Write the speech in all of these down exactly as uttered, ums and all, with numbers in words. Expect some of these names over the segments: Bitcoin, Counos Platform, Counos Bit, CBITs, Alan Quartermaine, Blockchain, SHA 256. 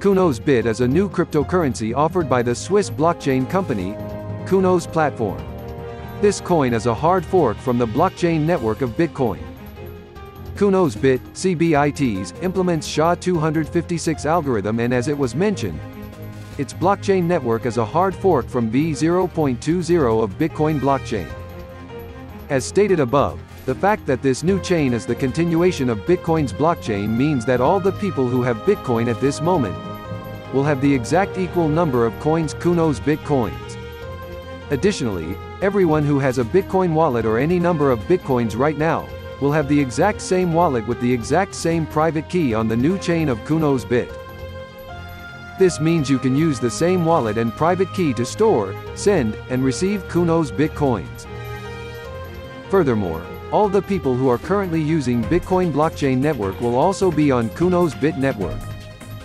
Counos Bit is a new cryptocurrency offered by the Swiss blockchain company, Counos Platform. This coin is a hard fork from the blockchain network of Bitcoin. Counos Bit, C B I Ts, implements S H A two fifty-six algorithm, and as it was mentioned, its blockchain network is a hard fork from V zero point two zero of Bitcoin blockchain. As stated above, the fact that this new chain is the continuation of Bitcoin's blockchain means that all the people who have Bitcoin at this moment will have the exact equal number of coins, Counos Bit coins. Additionally, everyone who has a Bitcoin wallet or any number of Bitcoins right now will have the exact same wallet with the exact same private key on the new chain of Counos Bit. This means you can use the same wallet and private key to store, send, and receive Counos Bit coins. Furthermore, all the people who are currently using Bitcoin blockchain network will also be on Counos Bit network.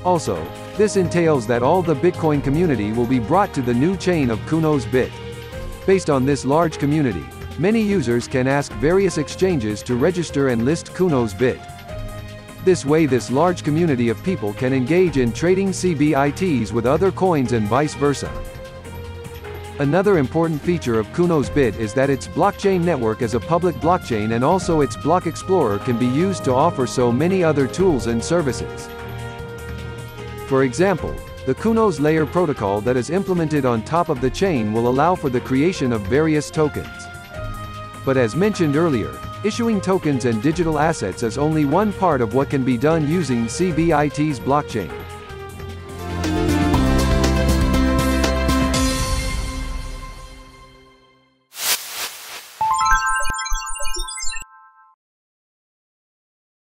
Also, this entails that all the Bitcoin community will be brought to the new chain of Counos Bit. Based on this large community, many users can ask various exchanges to register and list Counos Bit. This way, this large community of people can engage in trading C B I Ts with other coins and vice versa. Another important feature of Counos Bit is that its blockchain network is a public blockchain, and also its block explorer can be used to offer so many other tools and services. For example, the Counos layer protocol that is implemented on top of the chain will allow for the creation of various tokens. But as mentioned earlier, issuing tokens and digital assets is only one part of what can be done using C B I T's blockchain.